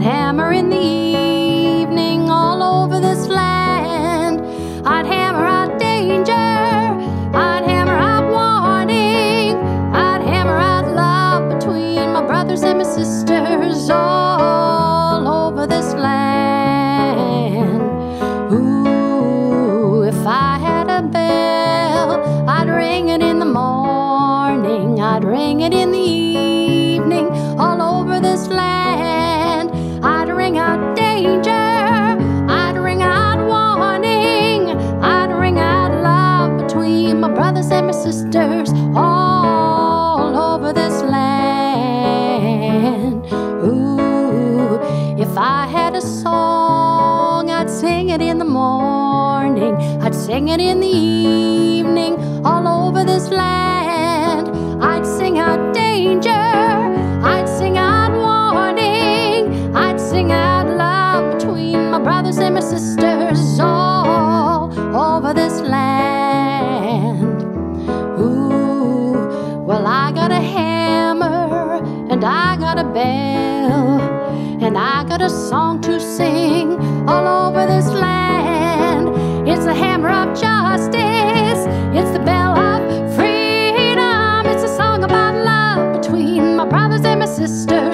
I'd hammer in the evening all over this land. I'd hammer out danger, I'd hammer out warning, I'd hammer out love between my brothers and my sisters all over this land. Ooh, if I had a bell, I'd ring it in the morning, I'd ring it in the evening all over this land. Brothers and my sisters all over this land. Ooh, if I had a song, I'd sing it in the morning, I'd sing it in the evening all over this land. I'd sing out danger, I'd sing out warning, I'd sing out love between my brothers and my sisters all over this land. Well, I got a hammer, and I got a bell, and I got a song to sing all over this land. It's the hammer of justice, it's the bell of freedom, it's a song about love between my brothers and my sisters.